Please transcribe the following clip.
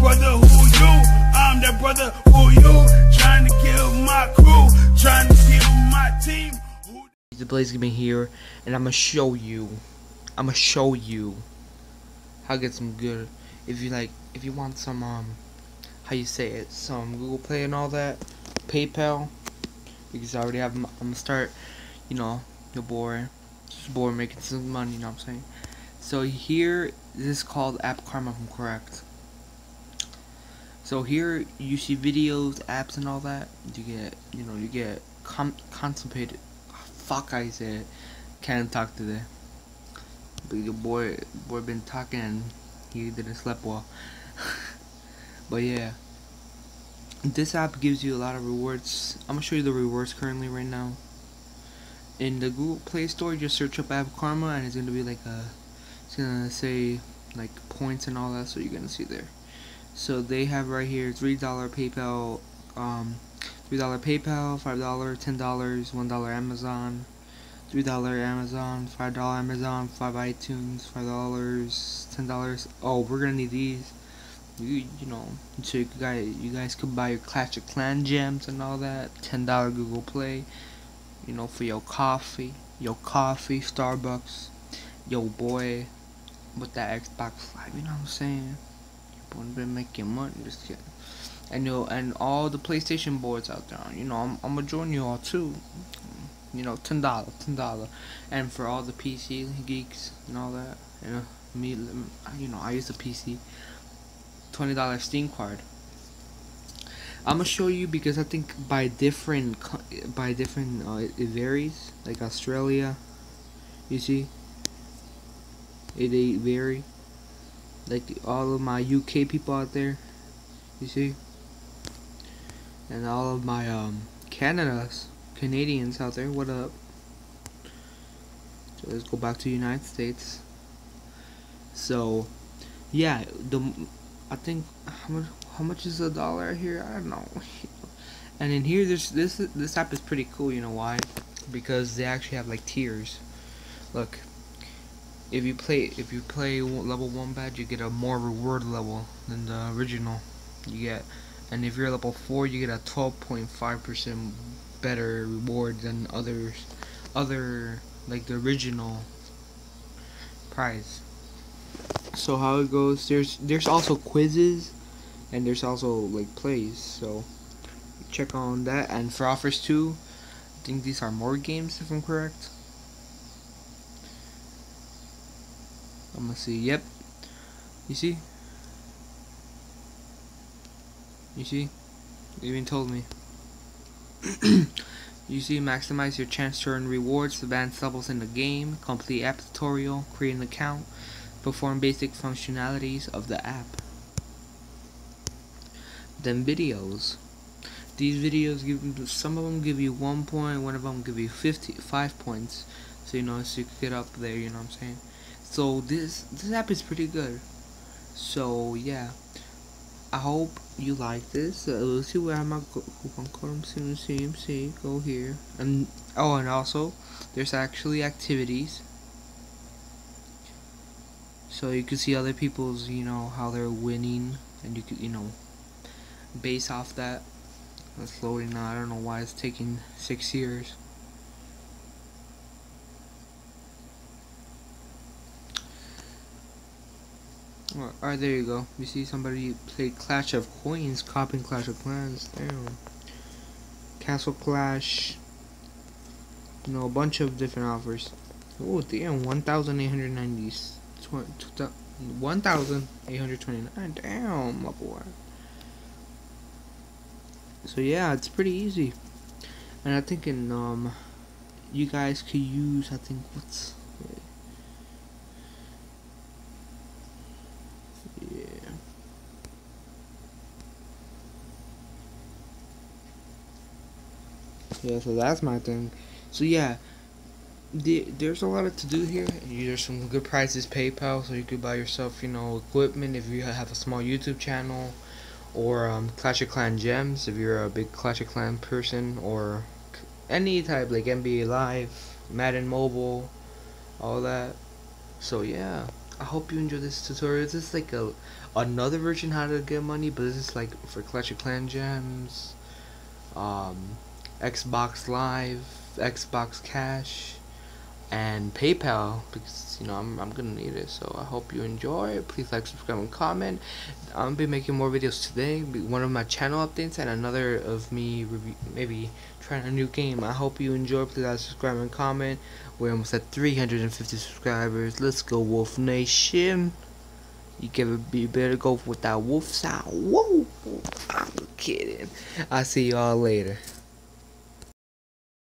brother who you, I'm that brother who you, trying to kill my crew, trying to kill my team. The Blaze gonna be here, and I'ma show you how to get some good, if you want some, some Google Play and all that, PayPal, because I already have them. I'm gonna start, just bored making some money, you know what I'm saying? So here, this is called App Karma, if I'm correct. So here, you see videos, apps, and all that, you get, contemplated. Fuck, I said, can't talk today. But your boy been talking and he didn't sleep well. But yeah, this app gives you a lot of rewards. I'm gonna show you the rewards currently right now. In the Google Play Store, just search up App Karma, and it's gonna be like a, it's gonna say like points and all that. So you're gonna see there. So they have right here $3 PayPal. $3 PayPal, $5, $10, $1 Amazon, $3 Amazon, $5 Amazon, $5 iTunes, $5, $10. Oh, we're gonna need these. You know, so you guys could buy your Clash of Clans gems and all that. $10 Google Play, you know, for your coffee, Starbucks, yo boy, with that Xbox Live. You know what I'm saying? Your boy been making money. Just kidding. And all the PlayStation boards out there, I'm gonna join you all too. $10, and for all the PC geeks and all that, I use a PC. $20 Steam card. I'm gonna show you because I think by different it varies. Like Australia, you see, they vary. Like all of my UK people out there, you see. And all of my Canadians out there, what up? So let's go back to United States. So yeah, I think how much is a dollar here? I don't know. And in here, this app is pretty cool. You know why? Because they actually have like tiers. Look, if you play level 1 badge, you get a more reward level than the original. You get. And if you're level 4, you get a 12.5% better reward than other like the original prize. So how it goes, there's also quizzes, and there's also like plays. So check on that. And for offers too, I think these are more games if I'm correct. I'm gonna see. Yep, you see. You see? They even told me. You see, maximize your chance to earn rewards, advance levels in the game, complete app tutorial, create an account, perform basic functionalities of the app. Then videos. These videos give you 1 point, one of them give you 55 points. So so you can get up there, you know what I'm saying? So this app is pretty good. So yeah. I hope you like this. We'll see where my coupon code soon. Go here. And also, there's actually activities. So you can see other people's, how they're winning. And you could, base off that. It's loading now. I don't know why it's taking 6 years. Alright, there you go. You see somebody play Clash of Coins, copying Clash of Clans. Damn. Castle Clash. A bunch of different offers. Oh, damn. 1,890. 1,829. Damn, my boy. So, yeah, it's pretty easy. And I think you guys could use, so that's my thing. So yeah, there's a lot to do here. There's some good prices. PayPal, so you could buy yourself equipment if you have a small YouTube channel, or Clash of Clans gems if you're a big Clash of Clans person, or any type like NBA Live, Madden Mobile, all that. So yeah, I hope you enjoyed this tutorial. This is like another version how to get money, but this is like for Clash of Clans gems, Xbox Live, Xbox Cash, and PayPal, because you know I'm gonna need it. So I hope you enjoy. Please like, subscribe, and comment. I'm gonna be making more videos today. One of my channel updates and another of me maybe trying a new game. I hope you enjoy. Please like, subscribe, and comment. We're almost at 350 subscribers. Let's go, Wolf Nation. You better go with that wolf sound. Whoa! I'm kidding. I'll see y'all later.